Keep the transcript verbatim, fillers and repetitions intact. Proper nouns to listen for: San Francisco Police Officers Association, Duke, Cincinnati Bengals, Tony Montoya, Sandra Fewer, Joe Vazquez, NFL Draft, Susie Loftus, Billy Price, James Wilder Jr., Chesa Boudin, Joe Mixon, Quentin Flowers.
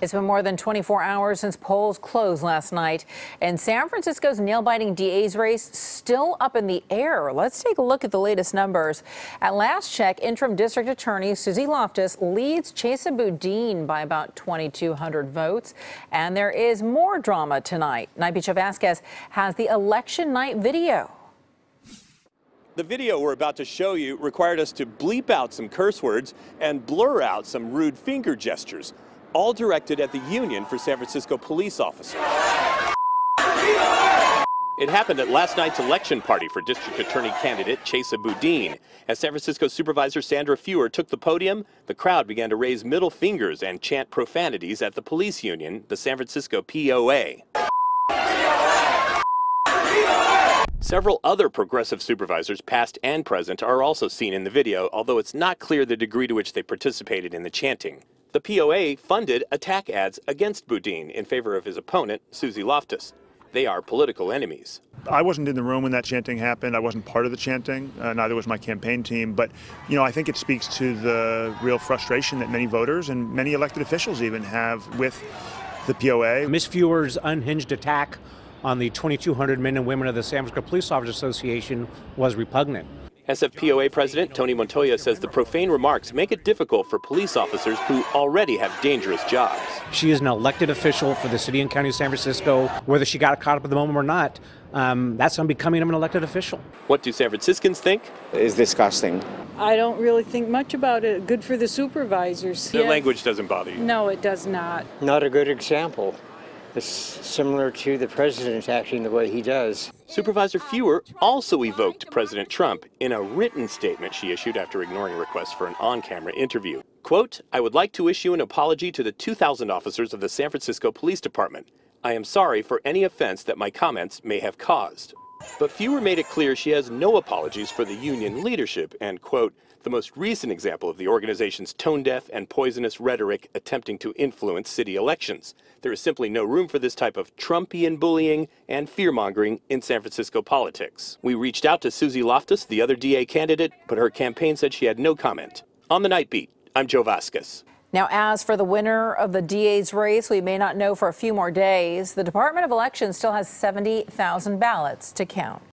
It's been more than twenty-four hours since polls closed last night, and San Francisco's nail-biting D A's race still up in the air. Let's take a look at the latest numbers. At last check, interim district attorney Susie Loftus leads Chesa Boudin by about twenty-two hundred votes, and there is more drama tonight. Joe Vazquez has the election night video. The video we're about to show you required us to bleep out some curse words and blur out some rude finger gestures, all directed at the Union for San Francisco Police Officers. It happened at last night's election party for district attorney candidate Chesa Boudin. As San Francisco Supervisor Sandra Fewer took the podium, the crowd began to raise middle fingers and chant profanities at the police union, the San Francisco P O A. Several other progressive supervisors, past and present, are also seen in the video, although it's not clear the degree to which they participated in the chanting. The P O A funded attack ads against Boudin in favor of his opponent, Susie Loftus. They are political enemies. I wasn't in the room when that chanting happened. I wasn't part of the chanting. Uh, neither was my campaign team. But, you know, I think it speaks to the real frustration that many voters and many elected officials even have with the P O A. Miz Fewer's unhinged attack on the twenty-two hundred men and women of the San Francisco Police Officers Association was repugnant. S F P O A President Tony Montoya says the profane remarks make it difficult for police officers who already have dangerous jobs. She is an elected official for the city and county of San Francisco. Whether she got caught up at the moment or not, um, that's unbecoming of an elected official. What do San Franciscans think? It's disgusting. I don't really think much about it. Good for the supervisors. Their yes. language doesn't bother you? No, it does not. Not a good example. It's similar to the president acting the way he does. Supervisor Fewer also evoked President Trump in a written statement she issued after ignoring requests for an on-camera interview. Quote, "I would like to issue an apology to the two thousand officers of the San Francisco Police Department. I am sorry for any offense that my comments may have caused." But Fewer made it clear she has no apologies for the union leadership and, quote, "the most recent example of the organization's tone-deaf and poisonous rhetoric attempting to influence city elections. There is simply no room for this type of Trumpian bullying and fear-mongering in San Francisco politics." We reached out to Susie Loftus, the other D A candidate, but her campaign said she had no comment. On the Night Beat, I'm Joe Vazquez. Now, as for the winner of the D A's race, we may not know for a few more days. The Department of Elections still has seventy thousand ballots to count.